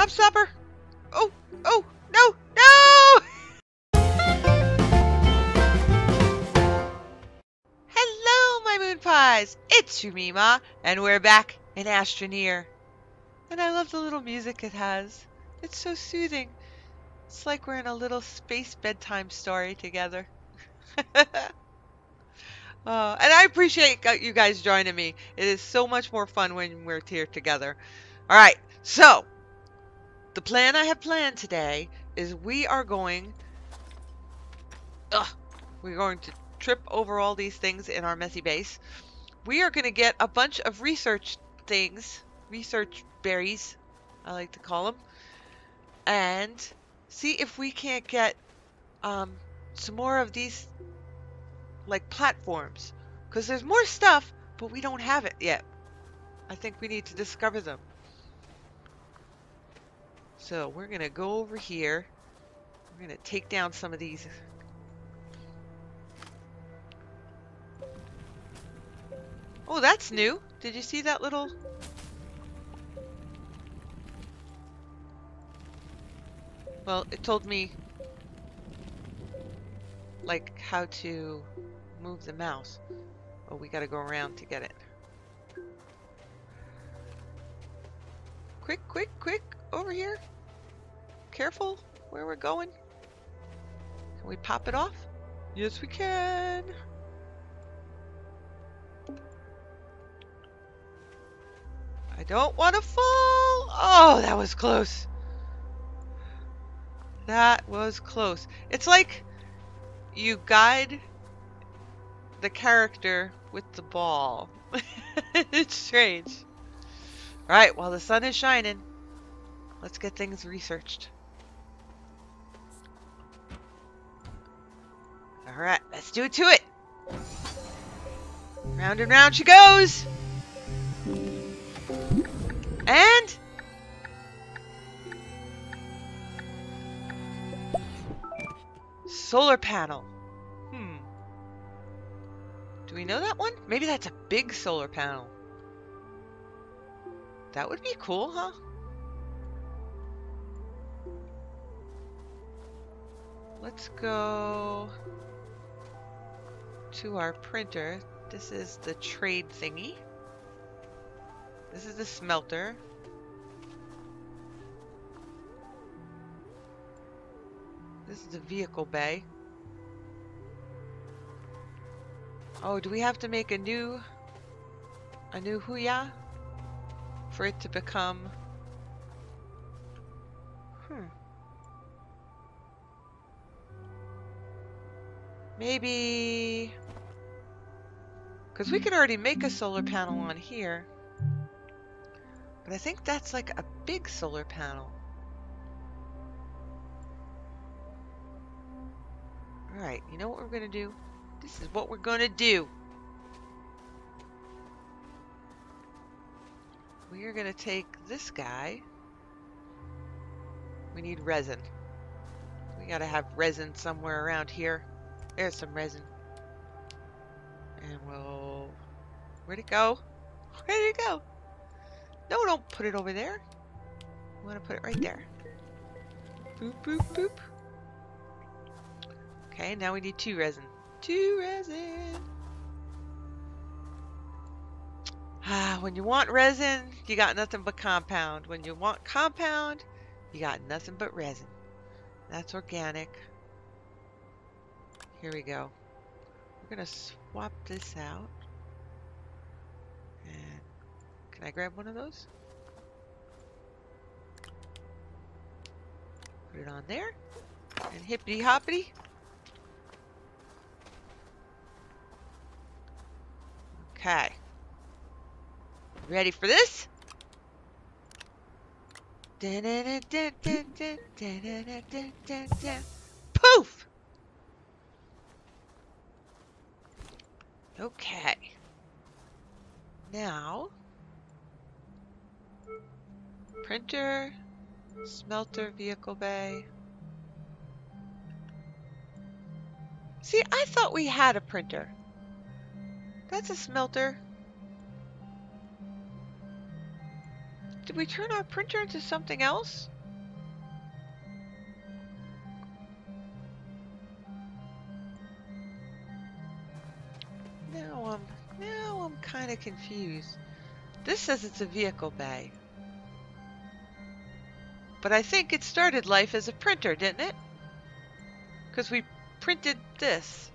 Gobstopper! Oh! Oh! No! No! Hello, my moon pies! It's your MeeMaw, and we're back in Astroneer. And I love the little music it has. It's so soothing. It's like we're in a little space bedtime story together. And I appreciate you guys joining me. It is so much more fun when we're here together. Alright, so the plan I have planned today is we're going to trip over all these things in our messy base. We are going to get a bunch of research things, research berries, I like to call them, and see if we can't get some more of these like platforms, because there's more stuff but we don't have it yet. I think we need to discover them. So we're gonna go over here, we're gonna take down some of these. Oh, that's new. Did you see that little well, it told me like how to move the mouse. Oh, we gotta go around to get it. Quick, quick, quick, over here. Careful where we're going. Can we pop it off? Yes, we can. I don't want to fall. Oh, that was close. That was close. It's like you guide the character with the ball. It's strange. All right, while the sun is shining, let's get things researched. All right, let's do it to it. Round and round she goes. And solar panel. Do we know that one? Maybe that's a big solar panel. That would be cool, huh? Let's go to our printer. This is the trade thingy. This is the smelter. This is the vehicle bay. Oh, do we have to make a new Huya for it to become? Maybe, because we could already make a solar panel on here, but I think that's like a big solar panel. Alright, you know what we're going to do? This is what we're going to do. We are going to take this guy. We need resin. We got to have resin somewhere around here. There's some resin. And we'll... Where'd it go? Where'd it go? No, don't put it over there. We want to put it right there. Boop, boop, boop. Okay, now we need two resin. Two resin. Ah, when you want resin, you got nothing but compound. When you want compound, you got nothing but resin. That's organic. Here we go. We're going to swap this out. And can I grab one of those? Put it on there. And hippity hoppity. Okay. Ready for this? Poof! Okay. Now, printer, smelter, vehicle bay. See, I thought we had a printer. That's a smelter. Did we turn our printer into something else? Now I'm kind of confused. This says it's a vehicle bay. But I think it started life as a printer, didn't it? Because we printed this.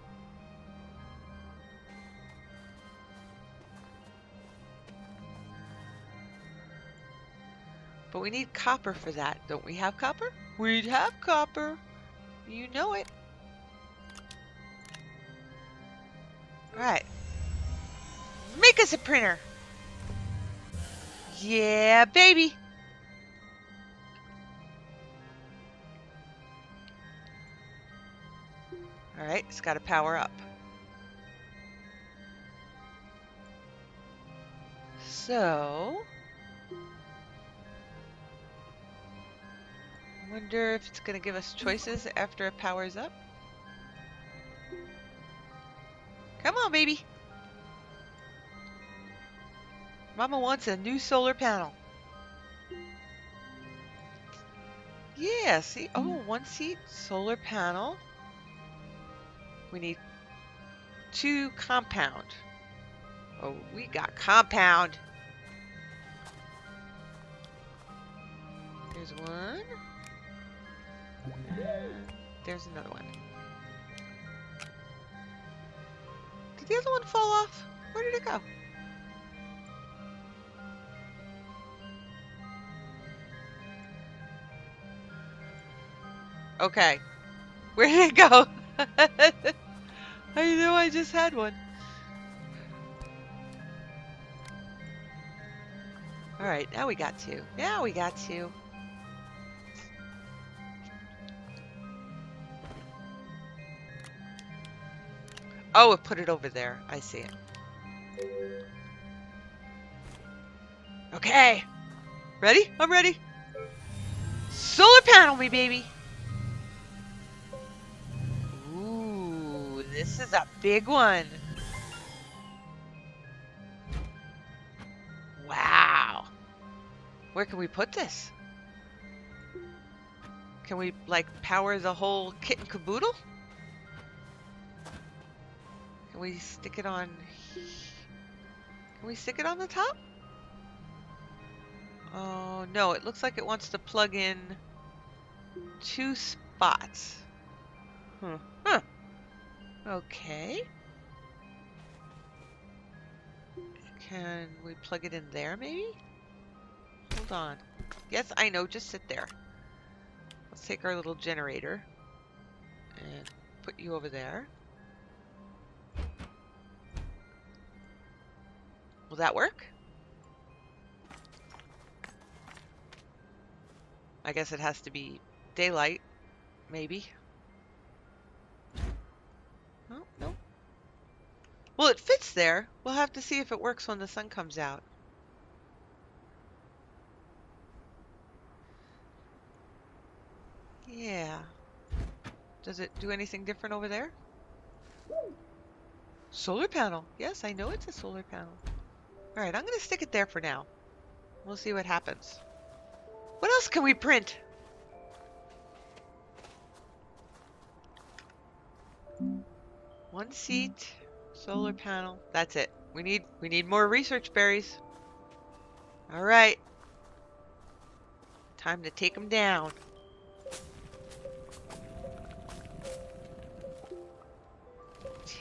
But we need copper for that. Don't we have copper? We'd have copper. You know it. Alright. Make us a printer. Yeah, baby. Alright, it's got to power up. So... I wonder if it's going to give us choices after it powers up. Come on, baby. Mama wants a new solar panel. Yeah, see? Oh, one seat, solar panel. We need two compound. Oh, we got compound. There's one. There's another one. Did the other one fall off? Where did it go? Okay. Where did it go? I knew I just had one. Alright, now we got two. Now we got two. Oh, it put it over there. I see it. Okay. Ready? I'm ready. Solar panel me, baby. Ooh, this is a big one. Wow. Where can we put this? Can we, like, power the whole kit and caboodle? Can we stick it on? Can we stick it on the top? Oh no, it looks like it wants to plug in two spots. Huh. Okay. Can we plug it in there maybe? Hold on. Yes, I know, just sit there. Let's take our little generator and put you over there. Will that work? I guess it has to be daylight, maybe. Oh, no. Well, it fits there. We'll have to see if it works when the sun comes out. Yeah. Does it do anything different over there? Solar panel. Yes, I know it's a solar panel. Alright, I'm going to stick it there for now. We'll see what happens. What else can we print? One seat, solar panel. That's it. We need more research berries. Alright. Time to take them down.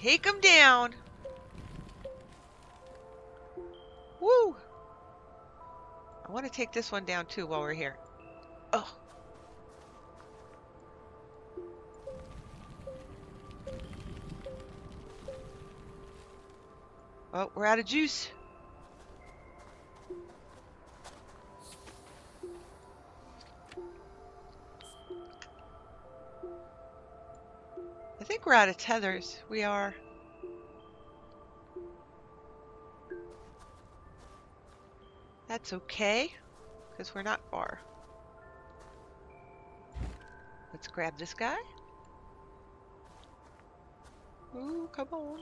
Take them down. Woo! I want to take this one down too while we're here. Oh! Oh, we're out of juice. I think we're out of tethers. We are. That's okay, because we're not far. Let's grab this guy. Ooh, come on.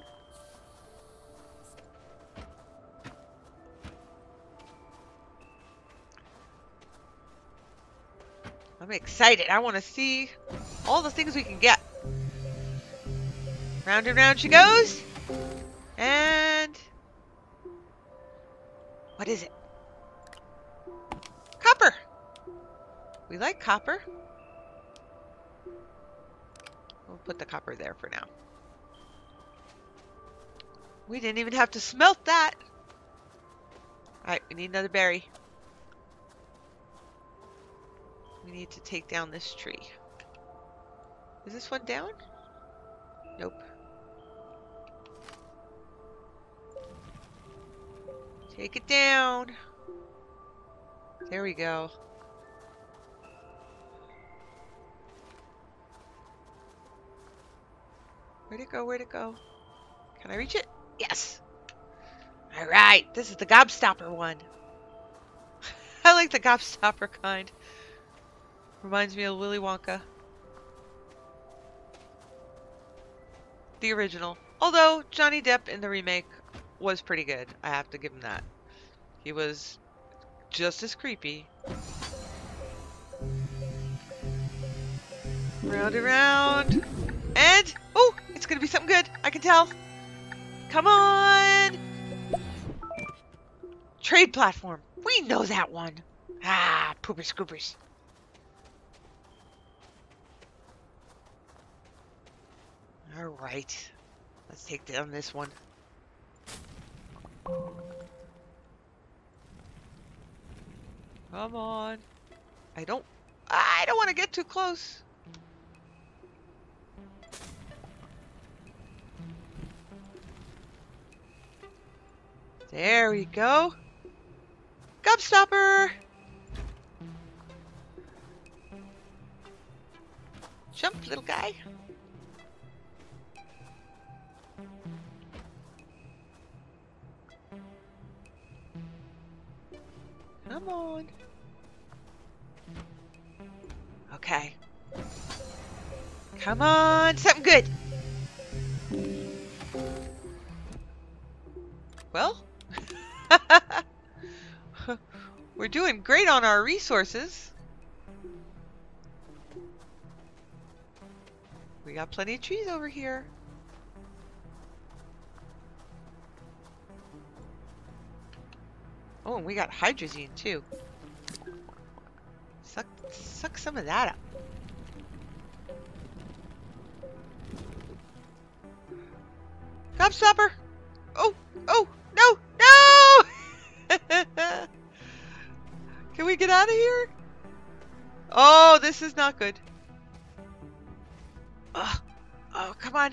I'm excited. I want to see all the things we can get. Round and round she goes. And... what is it? Copper. We like copper. We'll put the copper there for now. We didn't even have to smelt that. Alright, we need another berry. We need to take down this tree. Is this one down? Nope. Take it down. There we go. Where'd it go? Where'd it go? Can I reach it? Yes. All right. This is the Gobstopper one. I like the Gobstopper kind. Reminds me of Willy Wonka. The original. Although Johnny Depp in the remake was pretty good. I have to give him that. He was just as creepy. Round and round. And, oh, it's going to be something good. I can tell. Come on. Trade platform. We know that one. Ah, poopers, scoopers. All right. Let's take down this one. Come on. I don't want to get too close. There we go. Gobstopper! Jump, little guy. Come on. Okay. Come on, something good. Well, we're doing great on our resources. We got plenty of trees over here. Oh, and we got hydrazine too. Suck some of that up. Gobstopper! Oh, oh, no, no! Can we get out of here? Oh, this is not good. Oh, oh, come on.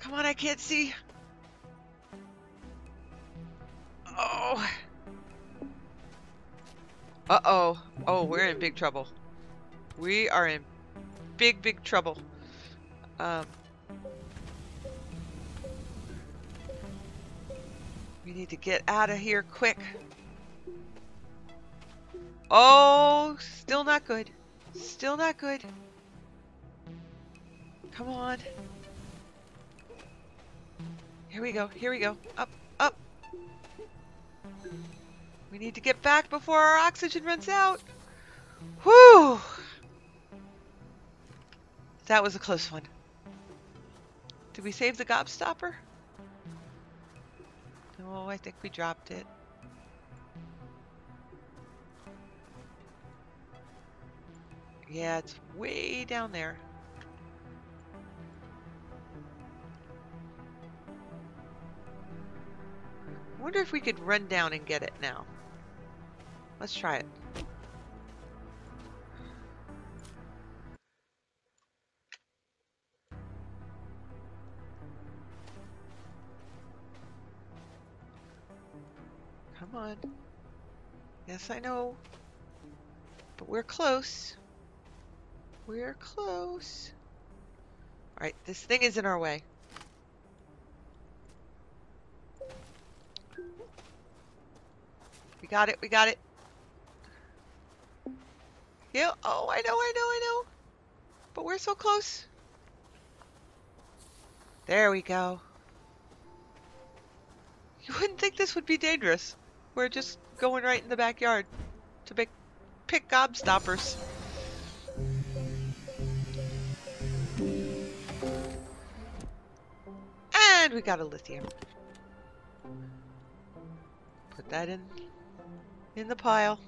Come on, I can't see. Oh. Uh-oh. Oh, we're in big trouble. We are in big, big trouble. We need to get out of here quick. Oh, still not good. Still not good. Come on. Here we go. Here we go. Up, up. We need to get back before our oxygen runs out. Whew! That was a close one. Did we save the Gobstopper? No, I think we dropped it. Yeah, it's way down there. I wonder if we could run down and get it now. Let's try it. Come on. Yes, I know. But we're close. We're close. All right, this thing is in our way. We got it. We got it. Yeah. Oh, I know. I know. I know. But we're so close. There we go. You wouldn't think this would be dangerous. We're just going right in the backyard to pick Gobstoppers. And we got a lithium. Put that in the pile.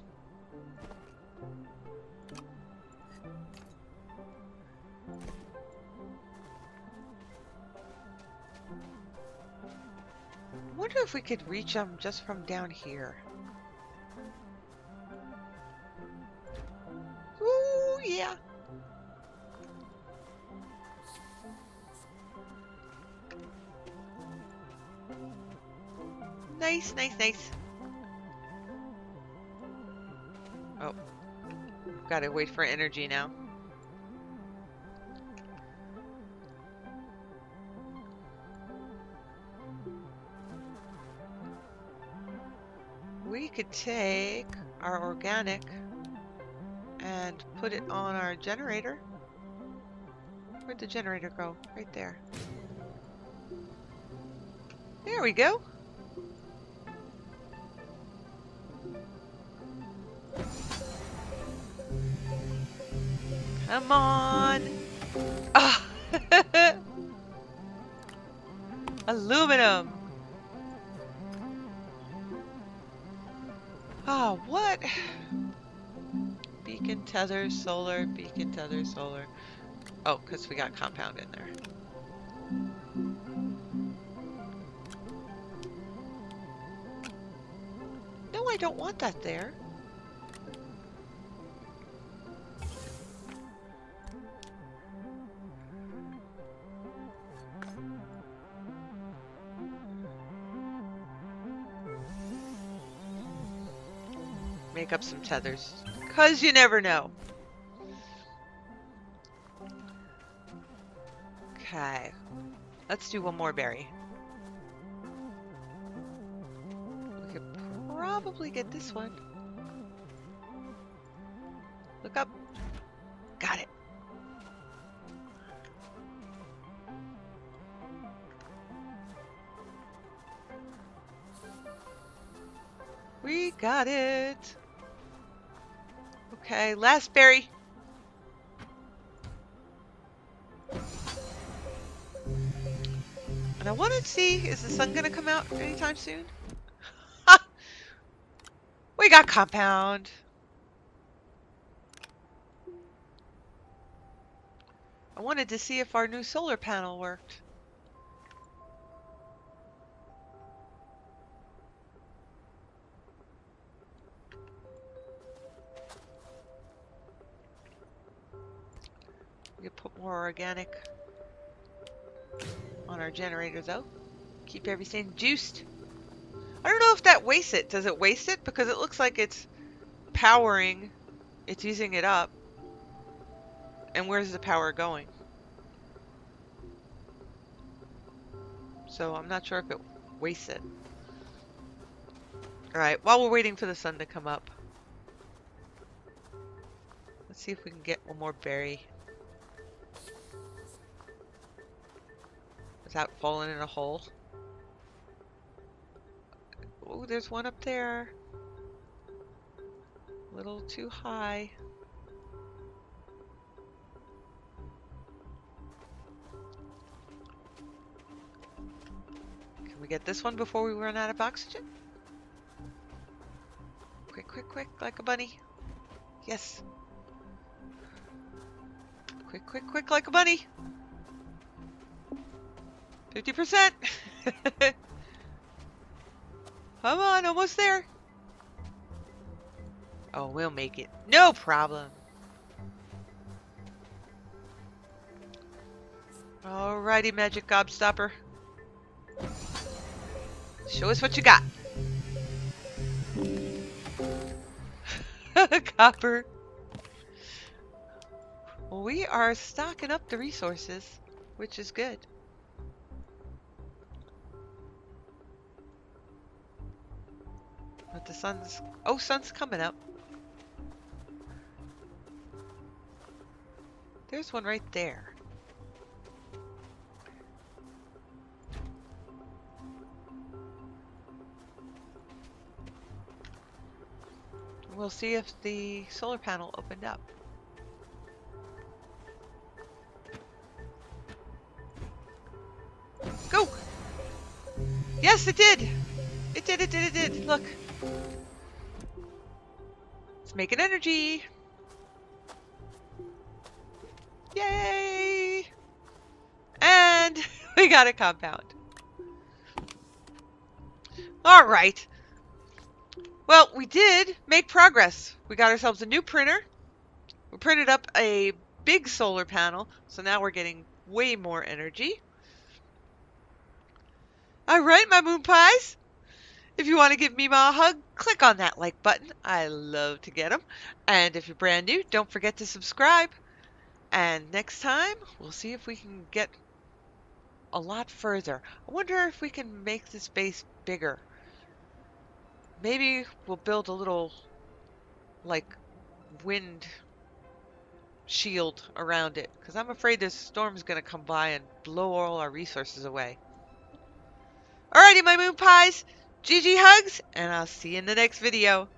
I wonder if we could reach them just from down here. Ooh, yeah. Nice, nice, nice. Oh. Gotta wait for energy now. We could take our organic and put it on our generator. Where'd the generator go? Right there. There we go. Come on. Oh. Aluminum. Oh, what? Beacon, tether, solar, beacon, tether, solar. Oh, because we got compound in there. No, I don't want that there. Make up some tethers, cause you never know. Okay, let's do one more berry. We could probably get this one. Look up. Got it. We got it. Okay, last berry. And I want to see, is the sun going to come out anytime soon? We got compound. I wanted to see if our new solar panel worked. We could put more organic on our generator, though. Keep everything juiced. I don't know if that wastes it. Does it waste it? Because it looks like it's powering. It's using it up. And where's the power going? So I'm not sure if it wastes it. Alright, while we're waiting for the sun to come up, let's see if we can get one more berry. Without falling in a hole. Oh, there's one up there. A little too high. Can we get this one before we run out of oxygen? Quick, quick, quick, like a bunny. Yes. Quick, quick, quick, like a bunny. 50%! Come on, almost there! Oh, we'll make it. No problem! Alrighty, Magic Gobstopper. Show us what you got. Copper. We are stocking up the resources, which is good. But the sun's... oh, sun's coming up. There's one right there. We'll see if the solar panel opened up. Go! Yes, it did! It did. Look. Let's make an energy. Yay! And we got a compound. All right. Well, we did make progress. We got ourselves a new printer. We printed up a big solar panel, so now we're getting way more energy. All right, my moon pies. If you want to give MeeMaw a hug, click on that like button. I love to get them. And if you're brand new, don't forget to subscribe. And next time, we'll see if we can get a lot further. I wonder if we can make this base bigger. Maybe we'll build a little, like, wind shield around it. Because I'm afraid this storm's going to come by and blow all our resources away. Alrighty, my moon pies. GG hugs, and I'll see you in the next video.